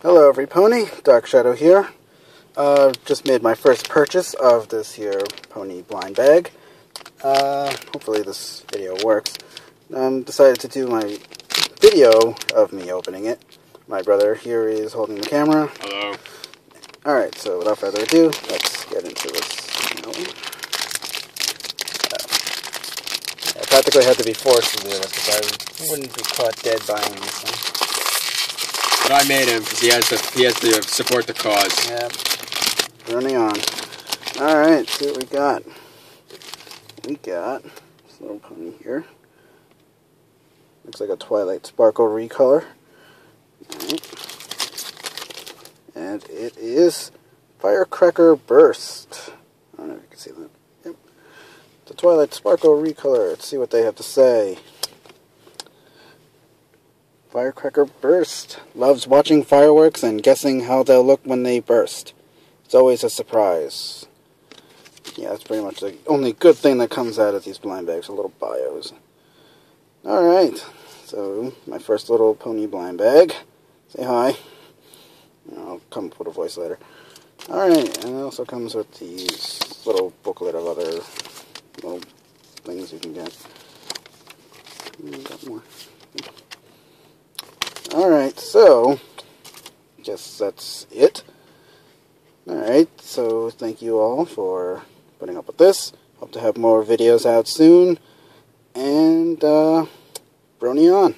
Hello everypony, Dark Shadow here. Just made my first purchase of this here pony blind bag. Hopefully this video works. Decided to do my video of me opening it. My brother here is holding the camera. Hello. Alright, so without further ado, let's get into this. I practically had to be forced to do this because I wouldn't be caught dead buying anything. But I made him because he has to support the cause. Yeah. Running on. Alright, see what we got. We got this little pony here. Looks like a Twilight Sparkle recolor. Alright. And it is Firecracker Burst. I don't know if you can see that. Yep. The Twilight Sparkle recolor. Let's see what they have to say. Firecracker Burst loves watching fireworks and guessing how they'll look when they burst. It's always a surprise. Yeah, that's pretty much the only good thing that comes out of these blind bags, are little bios. Alright, so my first little pony blind bag. Say hi. I'll come up with a voice later. Alright, and it also comes with these little booklet of other little things you can get. We got more. Alright, so, I guess that's it. Alright, so thank you all for putting up with this. Hope to have more videos out soon. And, brony on.